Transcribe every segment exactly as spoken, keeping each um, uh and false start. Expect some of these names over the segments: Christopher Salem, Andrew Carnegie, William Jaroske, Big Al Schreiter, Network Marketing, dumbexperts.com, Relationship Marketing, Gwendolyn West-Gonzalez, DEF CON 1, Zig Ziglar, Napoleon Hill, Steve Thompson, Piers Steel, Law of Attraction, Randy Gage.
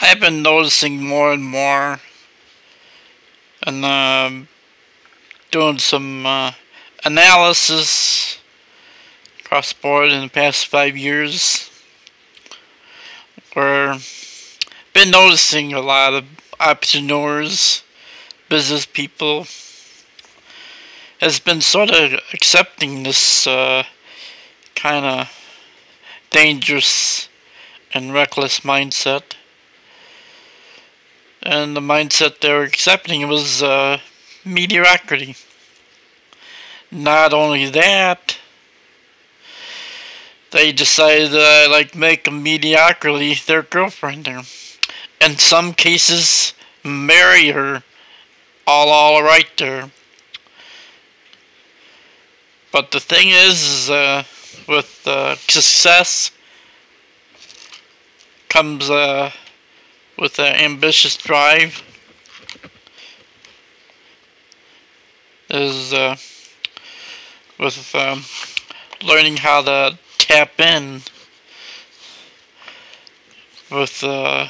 I've been noticing more and more, and uh, doing some uh, analysis across the board in the past five years, where I've been noticing a lot of entrepreneurs, business people, has been sort of accepting this uh, kind of dangerous and reckless mindset. And the mindset they were accepting was uh, mediocrity. Not only that, they decided that I like make a mediocrity their girlfriend there. In some cases, marry her all, all right there. But the thing is, is uh, with uh, success comes uh, with an ambitious drive. Is uh, with um, learning how to tap in with uh,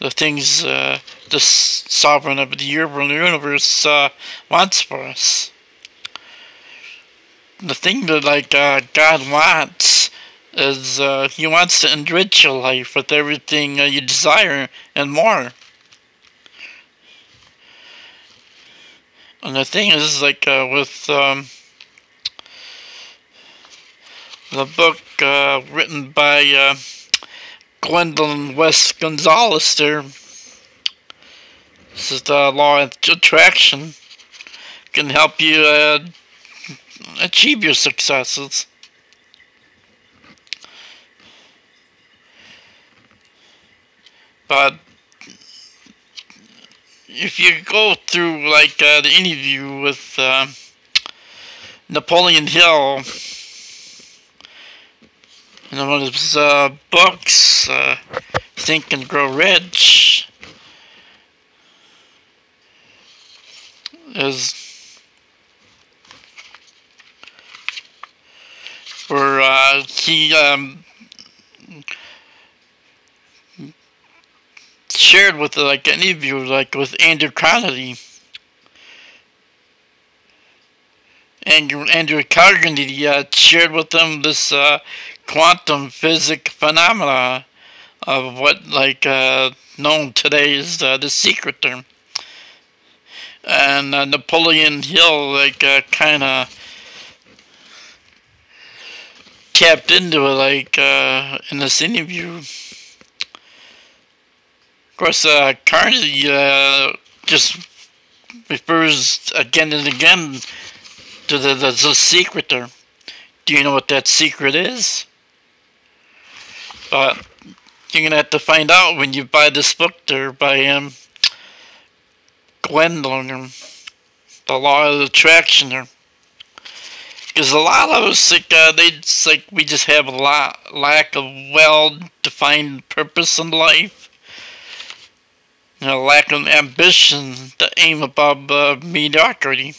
the things uh, the sovereign of the urban universe uh, wants for us. The thing that like uh, God wants is uh, He wants to enrich your life with everything uh, you desire and more. And the thing is, like uh, with um, the book uh, written by uh, Gwendolyn West-Gonzalez, there, this is the Law of Attraction, can help you Uh, achieve your successes. But if you go through like uh, the interview with uh, Napoleon Hill in one of his uh, books, uh, Think and Grow Rich, is where uh, he um, shared with like an interview like with Andrew Carnegie, Andrew Andrew Carnegie uh, shared with them this uh, quantum physics phenomena of what like uh, known today is uh, the secret term, and uh, Napoleon Hill like uh, kind of tapped into it like uh, in this interview. Of course, uh, Carnegie uh, just refers again and again to the, the, the secret there. Do you know what that secret is? But you're going to have to find out when you buy this book there by um, Gwendolyn, The Law of Attraction there. Because a lot of us, like, uh, they just, like, we just have a lot, lack of well-defined purpose in life, you know, lack of ambition to aim above uh, mediocrity.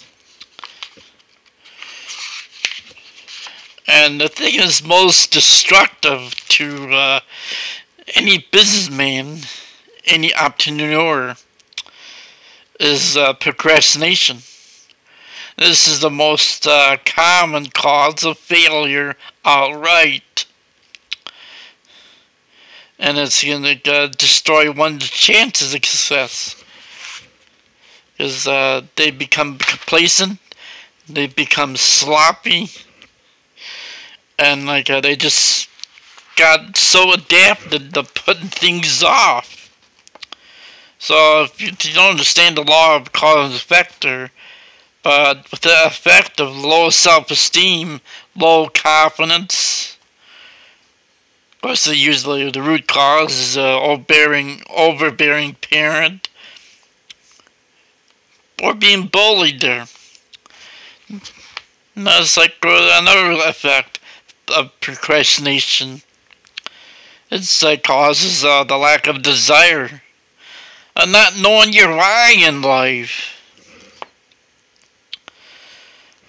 And the thing is most destructive to uh, any businessman, any entrepreneur, is uh, procrastination. This is the most uh, common cause of failure outright. And it's going to uh, destroy one's chances of success. Because uh, they become complacent, they become sloppy, and like uh, they just got so adapted to putting things off. So if you don't understand the law of cause and effect, or but with the effect of low self-esteem, low confidence. Of course, usually the root cause is an overbearing, overbearing parent, or being bullied there. And that's like another effect of procrastination. It's like causes uh, the lack of desire, and not knowing your why in life.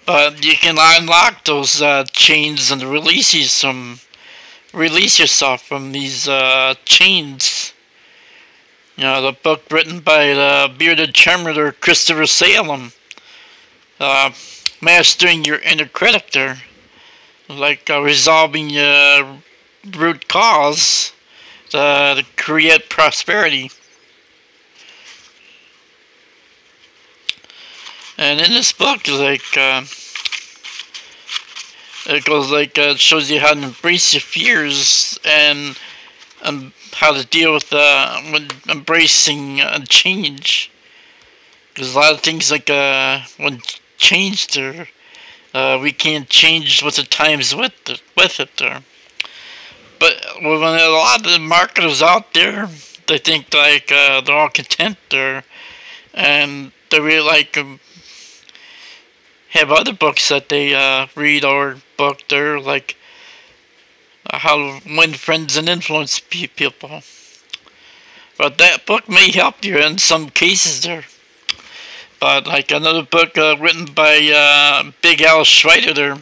But you can unlock those uh, chains and release you some, release yourself from these uh, chains You know, the book written by the bearded charmer Christopher Salem, uh, Mastering Your Inner Critic there, like uh, resolving uh, root cause uh, to create prosperity. And in this book, like, uh, it goes like, uh, it shows you how to embrace your fears and um, how to deal with, uh, with embracing uh, change. Because a lot of things, like, uh, when change there, uh, we can't change with the times with it, with it there. But when a lot of the marketers out there, they think, like, uh, they're all content there. And they really, like, um, have other books that they uh, read or book there, like uh, How to Win Friends and Influence pe People. But that book may help you in some cases there. But like another book uh, written by uh, Big Al Schreiter there,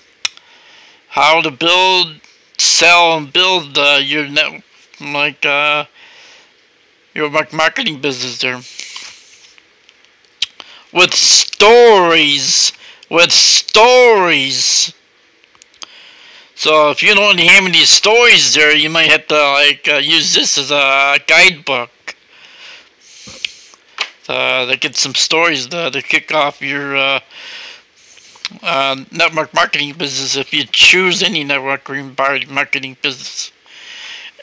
How to Build, Sell, and Build uh, your net, like uh, your marketing business there. With stories. With stories. So if you don't have any stories there, you might have to like uh, use this as a guidebook uh, to get some stories to, to kick off your uh, uh, network marketing business, if you choose any network marketing business.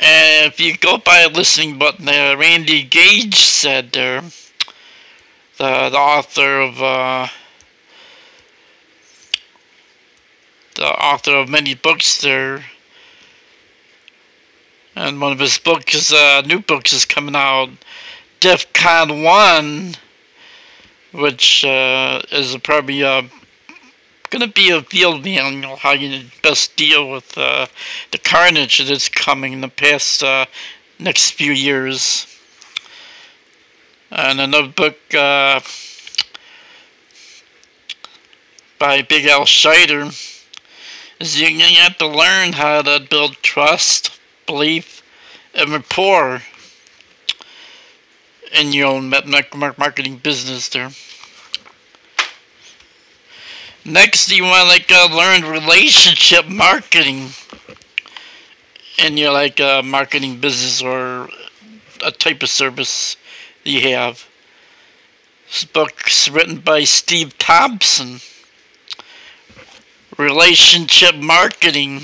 And if you go by listening what uh, Randy Gage said there, the, the author of uh, the author of many books there, and one of his books, uh, new books is coming out, DEF CON one, which uh, is probably uh, going to be a field manual how you best deal with uh, the carnage that is coming in the past uh, next few years. And another book uh, by Big Al Schreiter, is you're going to have to learn how to build trust, belief, and rapport in your own marketing business there. Next, you want to like, uh, learn relationship marketing in your like, uh, marketing business or a type of service you have. This book's written by Steve Thompson. Relationship marketing,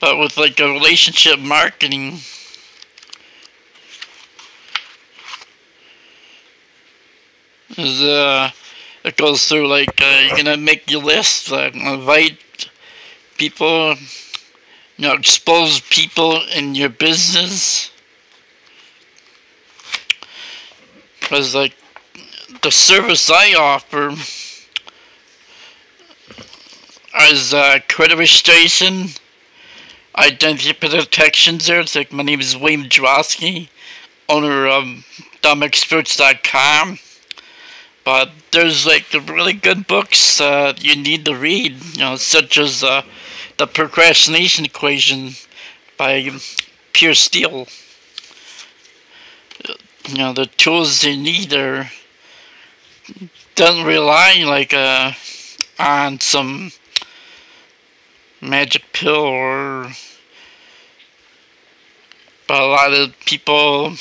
but with like a relationship marketing, is uh, it goes through like uh, you're gonna make your list, uh, invite people, you know, expose people in your business, because like. The service I offer is uh, credit registration, identity protection there. It's like, my name is William Jaroske, owner of dumb experts dot com. But there's like the really good books uh, you need to read, you know, such as uh, The Procrastination Equation by Piers Steel. You know, the tools you need are doesn't rely like uh, on some magic pill, or but a lot of people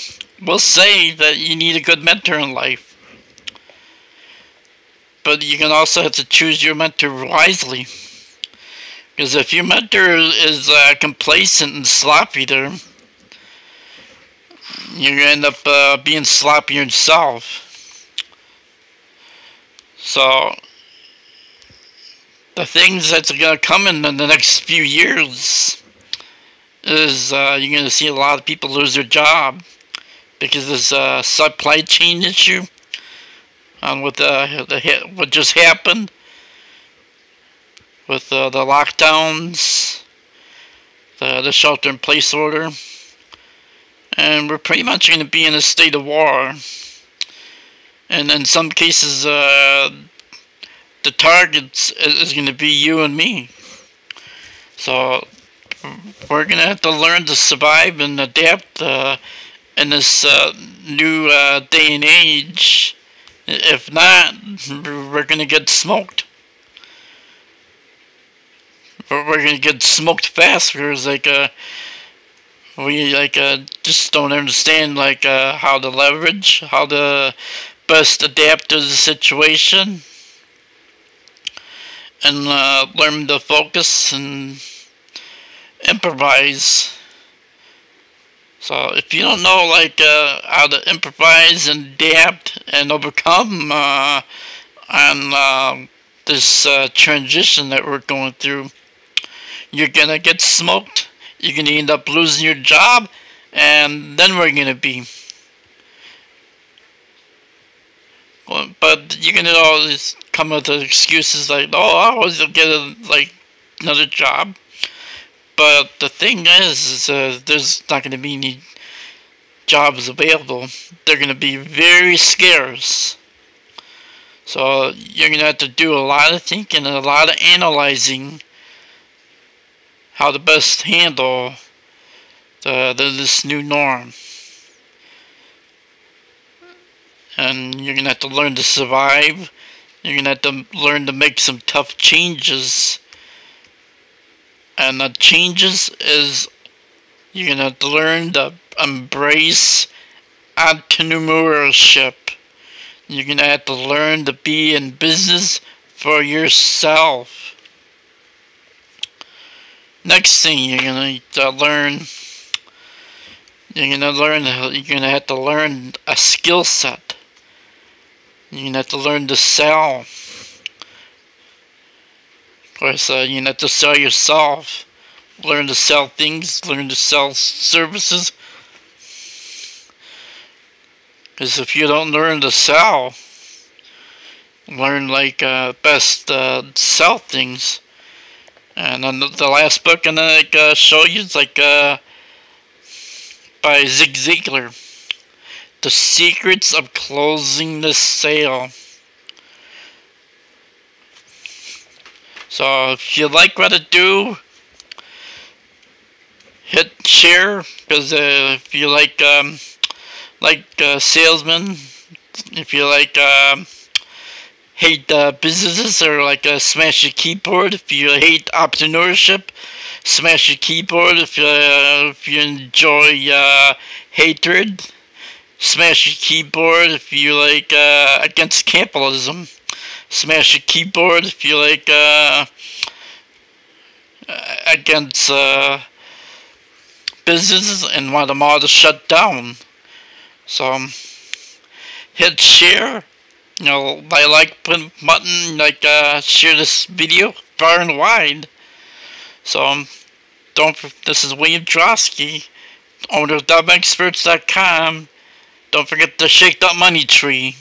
will say that you need a good mentor in life, but you can also have to choose your mentor wisely, because if your mentor is uh, complacent and sloppy there, you're gonna end up uh, being sloppy yourself. So, the things that's going to come in the next few years is uh, you're going to see a lot of people lose their job because this uh, supply chain issue on what, uh, the, what just happened with uh, the lockdowns, the, the shelter-in-place order, and we're pretty much going to be in a state of war. And in some cases, uh, the targets is, is going to be you and me. So We're going to have to learn to survive and adapt uh, in this uh, new uh, day and age. If not, we're going to get smoked. We're going to get smoked fast because, like, uh, we, like, uh, just don't understand, like, uh, how to leverage, how to best adapt to the situation, and uh, learn to focus and improvise. So if you don't know, like, uh, how to improvise and adapt and overcome uh, on uh, this uh, transition that we're going through, you're going to get smoked. You're going to end up losing your job, and then we're going to be. But you're going to always come with excuses like, oh, I always get a, like, another job. But the thing is, is uh, there's not going to be any jobs available. They're going to be very scarce. So you're going to have to do a lot of thinking and a lot of analyzing how to best handle the, the, this new norm. And you're going to have to learn to survive. You're going to have to learn to make some tough changes. And the changes is you're going to have to learn to embrace entrepreneurship. You're going to have to learn to be in business for yourself. Next thing you're going to learn, you're going to learn, you're going to have to learn a skill set. You're going to have to learn to sell. Of course, uh, you have to sell yourself, learn to sell things, learn to sell services. Because if you don't learn to sell, learn like uh, best uh, sell things. And then the last book I'm going to uh, show you is like uh, by Zig Ziglar, The Secrets of Closing the Sale. So if you like what I do, hit share, because uh, if you like um, like uh, salesmen, if you like um, hate uh, businesses, or like uh, smash your keyboard. If you hate entrepreneurship, smash your keyboard. If you uh, if you enjoy uh, hatred, smash your keyboard. If you like uh, against capitalism, smash your keyboard. If you like uh, against uh, businesses and want them all to shut down. So um, hit share, you know, by like button, like uh, share this video far and wide. So um, don't. This is William Jaroske, owner of dub experts dot com. Don't forget to shake that money tree.